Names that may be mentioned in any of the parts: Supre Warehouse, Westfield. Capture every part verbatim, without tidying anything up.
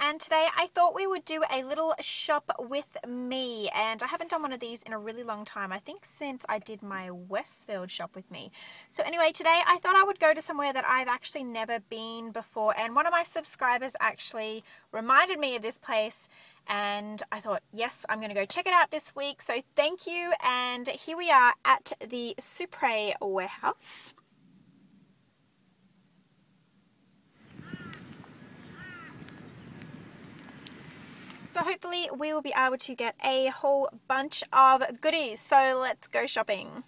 And today I thought we would do a little shop with me, and I haven't done one of these in a really long time, I think since I did my Westfield shop with me. So anyway, today I thought I would go to somewhere that I've actually never been before, and one of my subscribers actually reminded me of this place, and I thought, yes, I'm going to go check it out this week. So thank you, and here we are at the Supre Warehouse. So hopefully we will be able to get a whole bunch of goodies. So let's go shopping.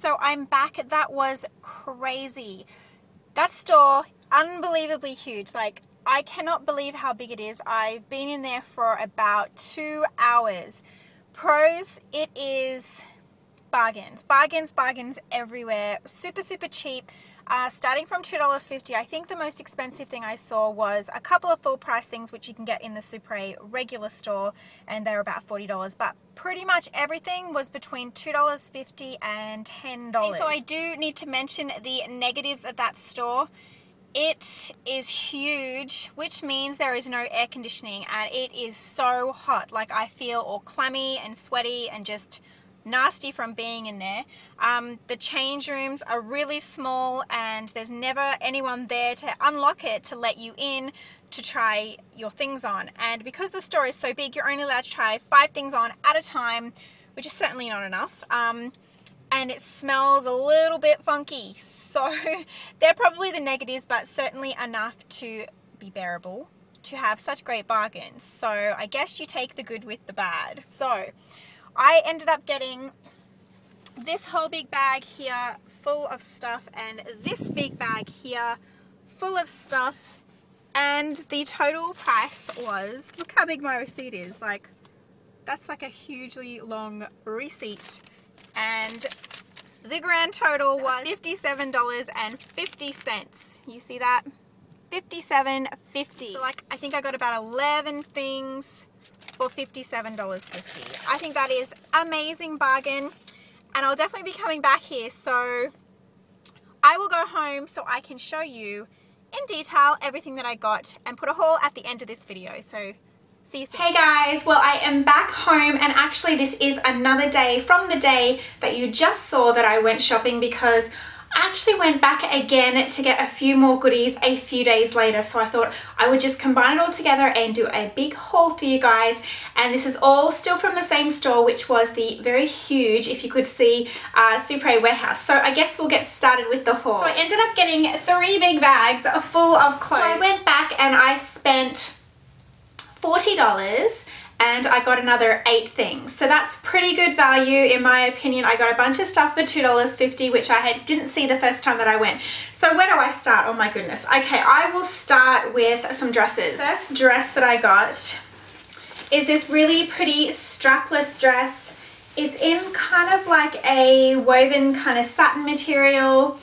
So I'm back. That was crazy. That store, unbelievably huge. Like, I cannot believe how big it is. I've been in there for about two hours. Pros, it is bargains. Bargains, bargains everywhere. Super, super cheap. Uh, starting from two dollars fifty, I think the most expensive thing I saw was a couple of full price things which you can get in the Supre regular store, and they're about forty dollars, but pretty much everything was between two dollars fifty and ten dollars. So I do need to mention the negatives of that store. It is huge, which means there is no air conditioning, and it is so hot. Like, I feel all clammy and sweaty and just nasty from being in there. Um, the change rooms are really small, and there's never anyone there to unlock it to let you in to try your things on. And because the store is so big, you're only allowed to try five things on at a time, which is certainly not enough. Um, and it smells a little bit funky. So they're probably the negatives, but certainly enough to be bearable to have such great bargains. So I guess you take the good with the bad. So I ended up getting this whole big bag here full of stuff, and this big bag here full of stuff, and the total price was, look how big my receipt is, like that's like a hugely long receipt, and the grand total was fifty-seven dollars and fifty cents. You see that? fifty-seven fifty. So like, I think I got about eleven things for fifty-seven dollars fifty. I think that is amazing bargain, and I'll definitely be coming back here, so I will go home so I can show you in detail everything that I got and put a haul at the end of this video. So see you soon. Hey guys, well, I am back home, and actually this is another day from the day that you just saw that I went shopping, because I actually went back again to get a few more goodies a few days later. So I thought I would just combine it all together and do a big haul for you guys. And this is all still from the same store, which was the very huge, if you could see, uh, Supre Warehouse. So I guess we'll get started with the haul. So I ended up getting three big bags full of clothes. So I went back and I spent forty dollars. and I got another eight things. So that's pretty good value in my opinion. I got a bunch of stuff for two dollars fifty, which I had didn't see the first time that I went. So where do I start? Oh my goodness. Okay, I will start with some dresses. First dress that I got is this really pretty strapless dress. It's in kind of like a woven kind of satin material.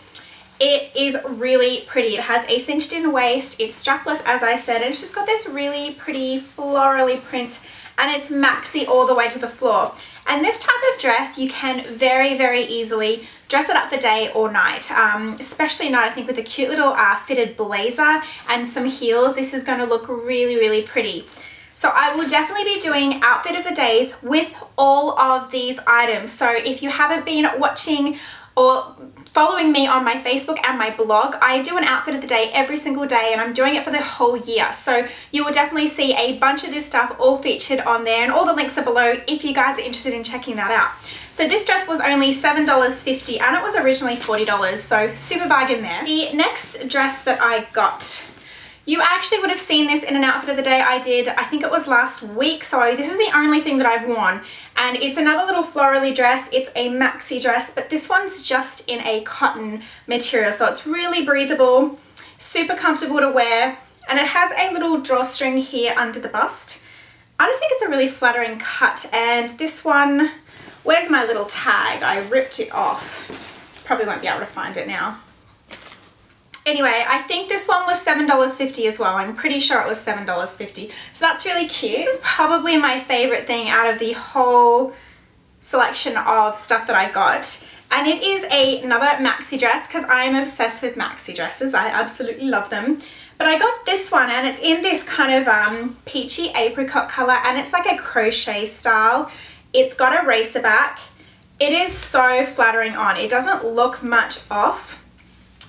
It is really pretty. It has a cinched in waist, it's strapless as I said, and it's just got this really pretty florally print, and it's maxi all the way to the floor. And this type of dress you can very, very easily dress it up for day or night, um, especially night. I think with a cute little uh, fitted blazer and some heels, this is going to look really, really pretty. So I will definitely be doing outfit of the days with all of these items. So if you haven't been watching or following me on my Facebook and my blog, I do an outfit of the day every single day, and I'm doing it for the whole year. So you will definitely see a bunch of this stuff all featured on there, and all the links are below if you guys are interested in checking that out. So this dress was only seven dollars fifty, and it was originally forty dollars, so super bargain there. The next dress that I got, you actually would have seen this in an outfit of the day I did, I think it was last week, so this is the only thing that I've worn. And it's another little florally dress, it's a maxi dress, but this one's just in a cotton material, so it's really breathable, super comfortable to wear, and it has a little drawstring here under the bust. I just think it's a really flattering cut, and this one, where's my little tag? I ripped it off, probably won't be able to find it now. Anyway, I think this one was seven dollars fifty as well. I'm pretty sure it was seven dollars fifty. So that's really cute. This is probably my favorite thing out of the whole selection of stuff that I got. And it is a, another maxi dress, because I am obsessed with maxi dresses. I absolutely love them. But I got this one, and it's in this kind of um, peachy apricot color, and it's like a crochet style. It's got a racer back. It is so flattering on. It doesn't look much off,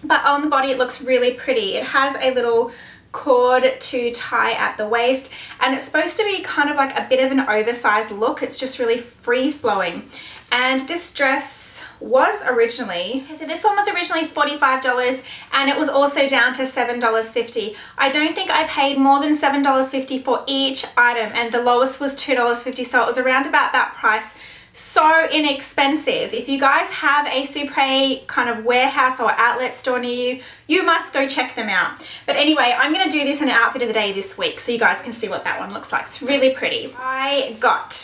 but on the body it looks really pretty. It has a little cord to tie at the waist, and it's supposed to be kind of like a bit of an oversized look. It's just really free-flowing. And this dress was originally, so this one was originally forty-five dollars, and it was also down to seven dollars fifty. I don't think I paid more than seven dollars fifty for each item, and the lowest was two dollars fifty, so it was around about that price. So inexpensive. If you guys have a Supre kind of warehouse or outlet store near you, you must go check them out. But anyway, I'm going to do this in an outfit of the day this week, so you guys can see what that one looks like. It's really pretty. I got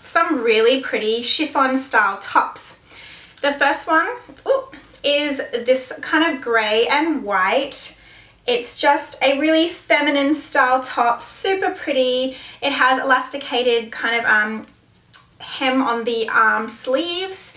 some really pretty chiffon style tops. The first one ooh, is this kind of grey and white. It's just a really feminine style top, super pretty. It has elasticated kind of um, hem on the arm sleeves,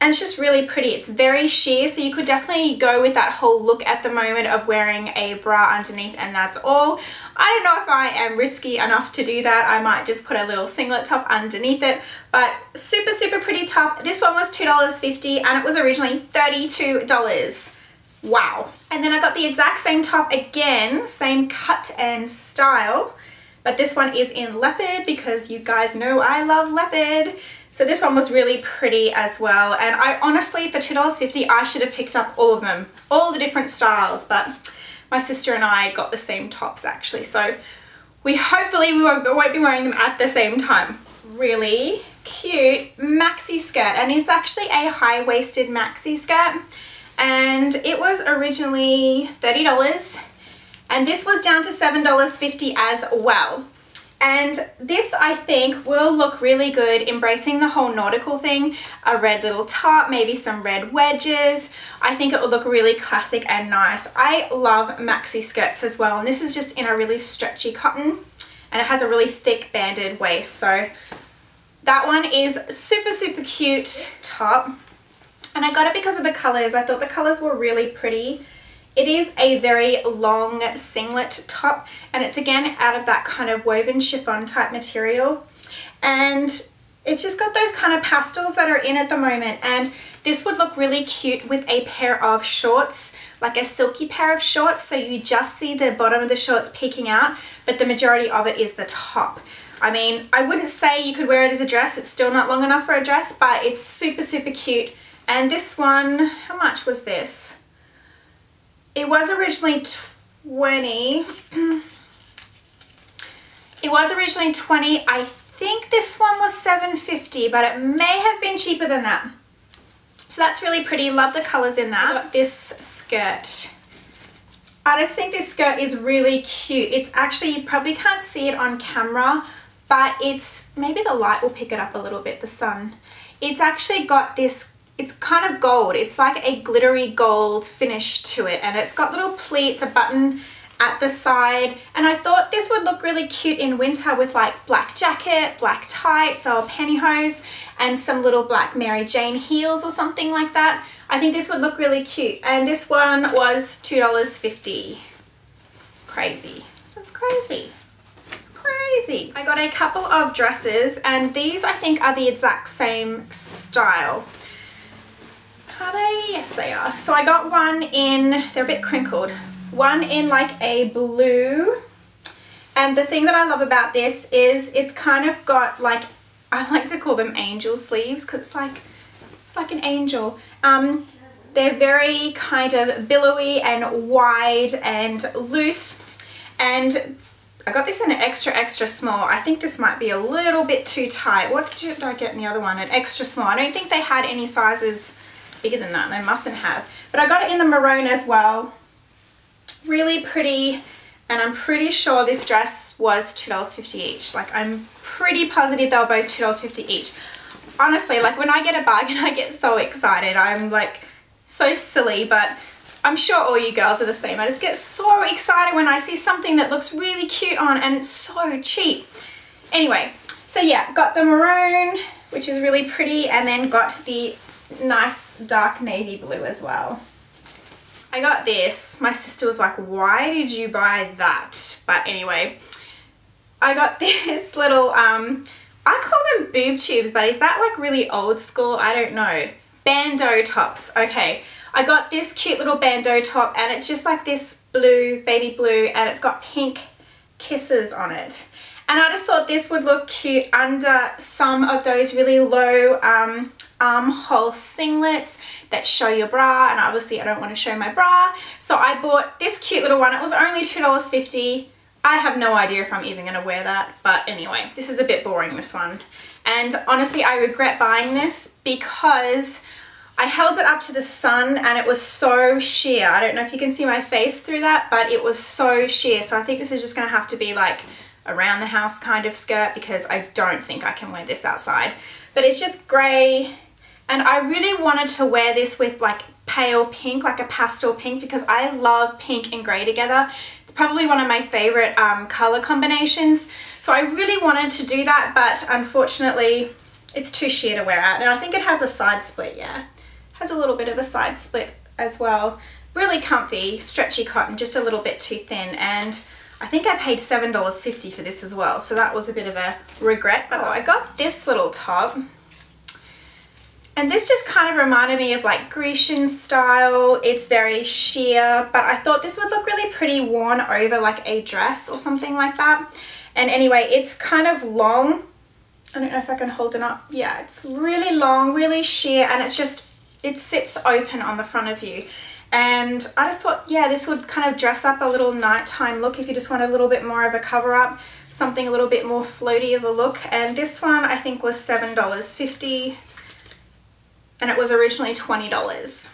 and it's just really pretty. It's very sheer, so you could definitely go with that whole look at the moment of wearing a bra underneath, and that's all. I don't know if I am risky enough to do that. I might just put a little singlet top underneath it, but super super pretty top. This one was two dollars fifty, and it was originally thirty-two dollars. Wow. And then I got the exact same top again, same cut and style, but this one is in leopard, because you guys know I love leopard. So this one was really pretty as well, and I honestly, for two dollars fifty, I should have picked up all of them, all the different styles, but my sister and I got the same tops actually, so we hopefully we won't, won't be wearing them at the same time. Really cute maxi skirt, and it's actually a high-waisted maxi skirt, and it was originally thirty dollars. And this was down to seven dollars fifty as well. And this, I think, will look really good, embracing the whole nautical thing. A red little top, maybe some red wedges. I think it will look really classic and nice. I love maxi skirts as well. And this is just in a really stretchy cotton. And it has a really thick banded waist. So that one is super, super cute top. And I got it because of the colors. I thought the colors were really pretty. It is a very long singlet top, and it's again out of that kind of woven chiffon type material, and it's just got those kind of pastels that are in at the moment, and this would look really cute with a pair of shorts, like a silky pair of shorts, so you just see the bottom of the shorts peeking out, but the majority of it is the top. I mean, I wouldn't say you could wear it as a dress, it's still not long enough for a dress, but it's super super cute. And this one, how much was this? It was originally twenty. It was originally twenty. I think this one was seven fifty, but it may have been cheaper than that. So that's really pretty. Love the colors in that. I got this skirt. I just think this skirt is really cute. It's actually, you probably can't see it on camera, but it's, maybe the light will pick it up a little bit, the sun. It's actually got this, it's kind of gold. It's like a glittery gold finish to it. And it's got little pleats, a button at the side. And I thought this would look really cute in winter with like black jacket, black tights or pantyhose and some little black Mary Jane heels or something like that. I think this would look really cute. And this one was two dollars fifty. Crazy. That's crazy. Crazy. I got a couple of dresses and these I think are the exact same style. Are they? Yes, they are. So I got one in, they're a bit crinkled, one in like a blue. And the thing that I love about this is it's kind of got like, I like to call them angel sleeves because it's like, it's like an angel. Um, they're very kind of billowy and wide and loose. And I got this in an extra, extra small. I think this might be a little bit too tight. What did I get in the other one? An extra small. I don't think they had any sizes bigger than that. They mustn't have. But I got it in the maroon as well. Really pretty. And I'm pretty sure this dress was two dollars fifty each. Like, I'm pretty positive they were both two dollars fifty each. Honestly, like, when I get a bargain, I get so excited. I'm, like, so silly, but I'm sure all you girls are the same. I just get so excited when I see something that looks really cute on and it's so cheap. Anyway, so, yeah, got the maroon, which is really pretty, and then got the nice dark navy blue as well. I got this. My sister was like, why did you buy that? But anyway, I got this little, um, I call them boob tubes, but is that like really old school? I don't know. Bandeau tops. Okay. I got this cute little bandeau top and it's just like this blue, baby blue, and it's got pink kisses on it. And I just thought this would look cute under some of those really low, um, armhole singlets that show your bra, and obviously I don't want to show my bra, so I bought this cute little one. It was only two dollars fifty. I have no idea if I'm even going to wear that, but anyway, this is a bit boring, this one, and honestly I regret buying this because I held it up to the sun and it was so sheer. I don't know if you can see my face through that, but it was so sheer, so I think this is just going to have to be like around the house kind of skirt because I don't think I can wear this outside. But it's just grey. And I really wanted to wear this with like pale pink, like a pastel pink, because I love pink and grey together. It's probably one of my favourite um, colour combinations. So I really wanted to do that, but unfortunately it's too sheer to wear out. And I think it has a side split, yeah. It has a little bit of a side split as well. Really comfy, stretchy cotton, just a little bit too thin. And I think I paid seven dollars fifty for this as well. So that was a bit of a regret. But oh, I got this little top. And this just kind of reminded me of like Grecian style. It's very sheer, but I thought this would look really pretty worn over like a dress or something like that. And anyway, it's kind of long. I don't know if I can hold it up. Yeah, it's really long, really sheer, and it's just, it sits open on the front of you. And I just thought, yeah, this would kind of dress up a little nighttime look if you just want a little bit more of a cover up, something a little bit more floaty of a look. And this one I think was seven dollars fifty. And it was originally twenty dollars.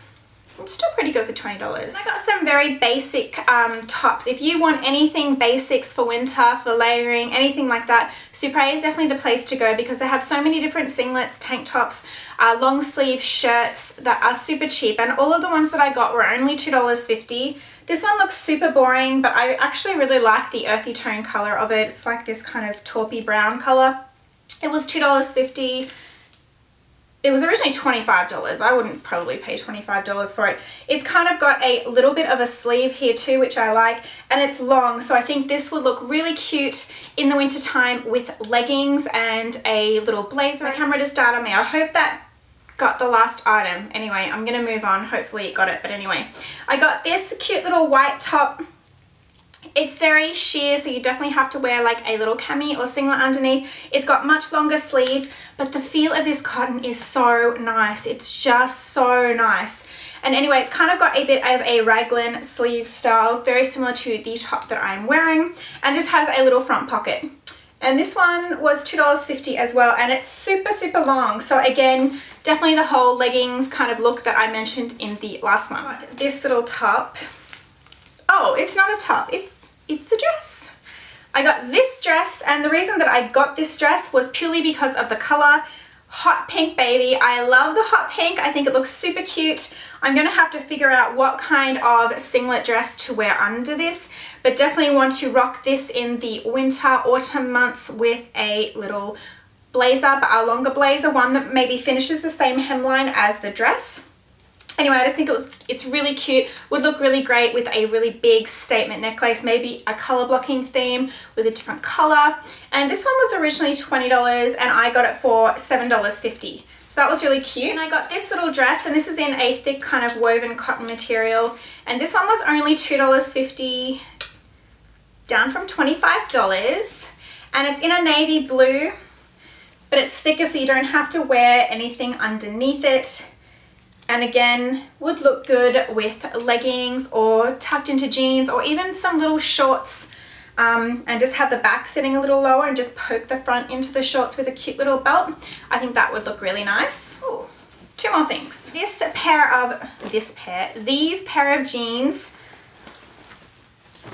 It's still pretty good for twenty dollars. I got some very basic um, tops. If you want anything basics for winter, for layering, anything like that, Supre is definitely the place to go because they have so many different singlets, tank tops, uh, long sleeve shirts that are super cheap. And all of the ones that I got were only two dollars fifty. This one looks super boring, but I actually really like the earthy tone color of it. It's like this kind of taupey brown color. It was two dollars fifty. It was originally twenty-five dollars. I wouldn't probably pay twenty-five dollars for it. It's kind of got a little bit of a sleeve here too, which I like, and it's long. So I think this would look really cute in the winter time with leggings and a little blazer. My camera just died on me. I hope that got the last item. Anyway, I'm gonna move on. Hopefully it got it, but anyway. I got this cute little white top. It's very sheer, so you definitely have to wear like a little cami or singlet underneath. It's got much longer sleeves, but the feel of this cotton is so nice. It's just so nice. And anyway, it's kind of got a bit of a raglan sleeve style, very similar to the top that I'm wearing, and just has a little front pocket. And this one was two dollars fifty as well, and it's super, super long. So again, definitely the whole leggings kind of look that I mentioned in the last one. This little top. Oh, it's not a top, it's, it's a dress. I got this dress, and the reason that I got this dress was purely because of the color. Hot pink, baby. I love the hot pink. I think it looks super cute. I'm gonna have to figure out what kind of singlet dress to wear under this, but definitely want to rock this in the winter, autumn months with a little blazer, but a longer blazer, one that maybe finishes the same hemline as the dress. Anyway, I just think it was, it's really cute, would look really great with a really big statement necklace, maybe a color blocking theme with a different color. And this one was originally twenty dollars and I got it for seven dollars fifty. So that was really cute. And I got this little dress, and this is in a thick kind of woven cotton material. And this one was only two dollars fifty, down from twenty-five dollars. And it's in a navy blue, but it's thicker so you don't have to wear anything underneath it. And again, would look good with leggings or tucked into jeans or even some little shorts, um, and just have the back sitting a little lower and just poke the front into the shorts with a cute little belt. I think that would look really nice. Ooh, two more things. This pair of, this pair, these pair of jeans,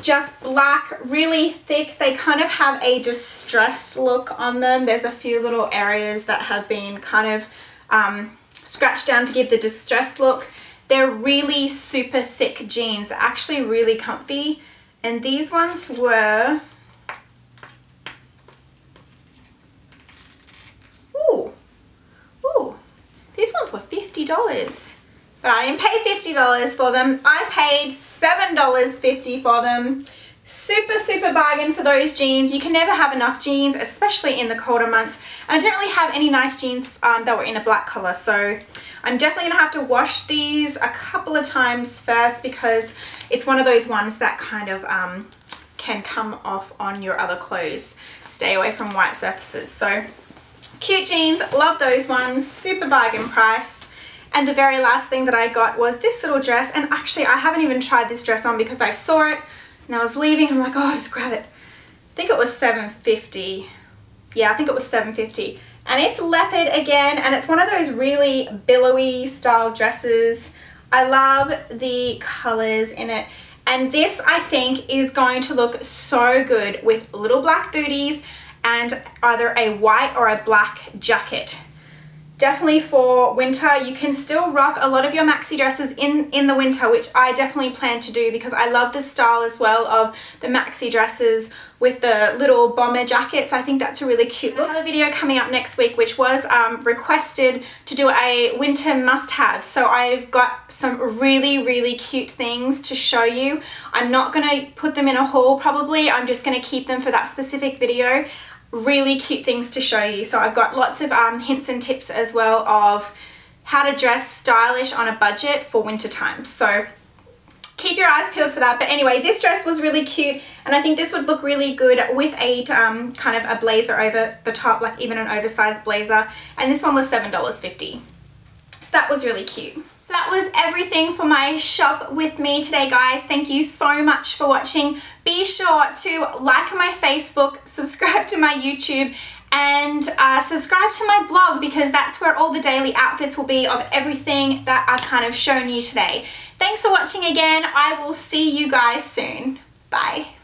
just black, really thick. They kind of have a distressed look on them. There's a few little areas that have been kind of, um, scratched down to give the distressed look. They're really super thick jeans, actually really comfy. And these ones were, ooh, ooh, these ones were fifty dollars, but I didn't pay fifty dollars for them. I paid seven dollars fifty for them. Super, super bargain for those jeans. You can never have enough jeans, especially in the colder months. And I didn't really have any nice jeans um, that were in a black color. So I'm definitely gonna have to wash these a couple of times first, because it's one of those ones that kind of um, can come off on your other clothes. Stay away from white surfaces. So cute jeans, love those ones. Super bargain price. And the very last thing that I got was this little dress. And actually I haven't even tried this dress on because I saw it and I was leaving, I'm like, oh, I'll just grab it. I think it was seven fifty. Yeah, I think it was seven fifty. And it's leopard again, and it's one of those really billowy style dresses. I love the colors in it. And this, I think, is going to look so good with little black booties and either a white or a black jacket. Definitely for winter. You can still rock a lot of your maxi dresses in in the winter, which I definitely plan to do because I love the style as well of the maxi dresses with the little bomber jackets. I think that's a really cute look. I have a video coming up next week which was um, requested to do a winter must-have, so I've got some really really cute things to show you. I'm not gonna put them in a haul probably, I'm just gonna keep them for that specific video. Really cute things to show you. So I've got lots of um, hints and tips as well of how to dress stylish on a budget for winter time. So keep your eyes peeled for that. But anyway, this dress was really cute, and I think this would look really good with a um, kind of a blazer over the top, like even an oversized blazer. And this one was seven dollars fifty. So that was really cute. So that was everything for my shop with me today, guys. Thank you so much for watching. Be sure to like my Facebook, subscribe to my YouTube, and uh, subscribe to my blog, because that's where all the daily outfits will be of everything that I've kind of shown you today. Thanks for watching again. I will see you guys soon. Bye.